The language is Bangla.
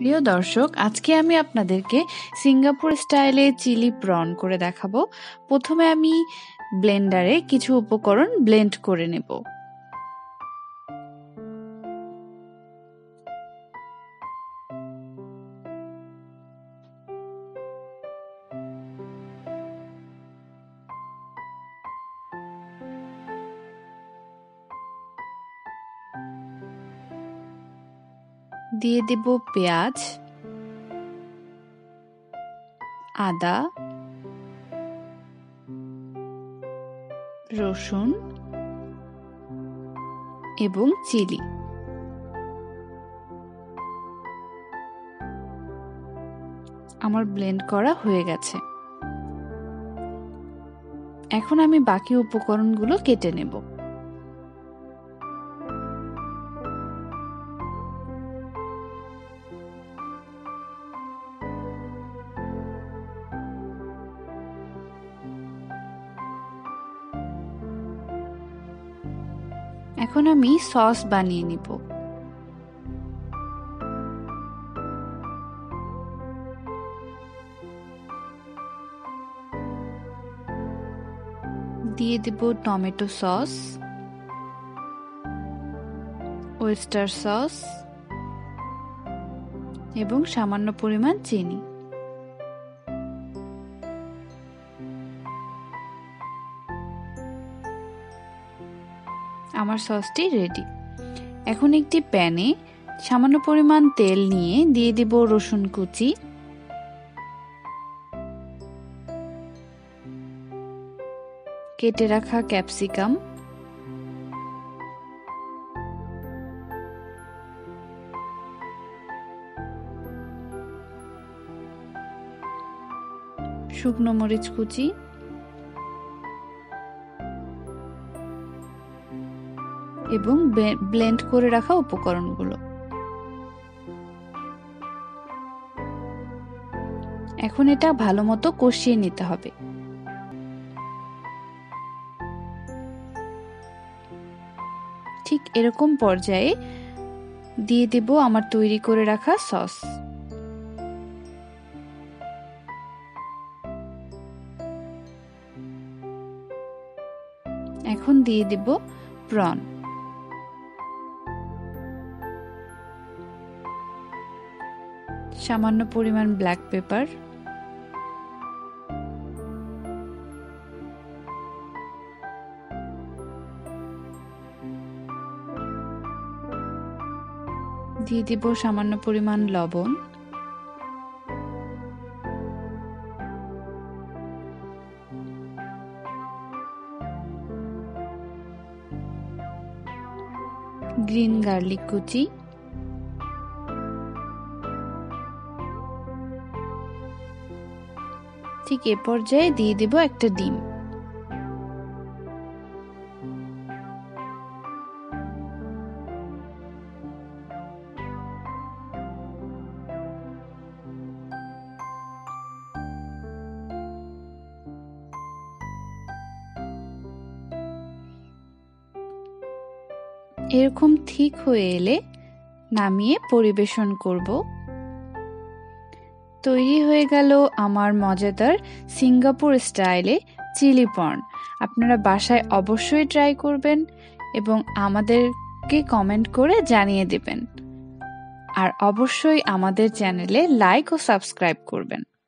প্রিয় দর্শক, আজকে আমি আপনাদেরকে সিঙ্গাপুর স্টাইলে চিলি প্রন করে দেখাবো। প্রথমে আমি ব্লেন্ডারে কিছু উপকরণ ব্লেন্ড করে নেব। দিয়ে দেব পেঁয়াজ, আদা, রসুন এবং চিলি। আমার ব্লেন্ড করা হয়ে গেছে। এখন আমি বাকি উপকরণগুলো কেটে নেব। এখন আমি সস বানিয়ে নিব। দিয়ে দেব টমেটো সস, ওয়েস্টার সস এবং সামান্য পরিমাণ চিনি। আমার সসটি রেডি। এখন একটি প্যানে সামান্য পরিমাণ তেল নিয়ে দিয়ে দেব রসুন কুচি, কেটে রাখা ক্যাপসিকাম, শুকনো মরিচ কুচি, এবং ব্লেন্ড করে রাখা উপকরণগুলো। এখন এটা ভালোমতো কষিয়ে নিতে হবে। ঠিক এরকম পর্যায়ে দিয়ে দেব আমার তৈরি করে রাখা সস। এখন দিয়ে দেব প্রন। সামান্য পরিমাণ ব্ল্যাক পেপার, দিয়ে দিব সামান্য পরিমাণ লবণ, গ্রিন গার্লিক কুচি, ঠিক এ পর্যায়ে দিয়ে দেব একটা ডিম। এরকম ঠিক হয়ে এলে নামিয়ে পরিবেশন করব। তৈরি হয়ে গেল আমার মজাদার সিঙ্গাপুর স্টাইলে চিলি প্রন। আপনারা বাসায় অবশ্যই ট্রাই করবেন এবং আমাদেরকে কমেন্ট করে জানিয়ে দেবেন। আর অবশ্যই আমাদের চ্যানেলে লাইক ও সাবস্ক্রাইব করবেন।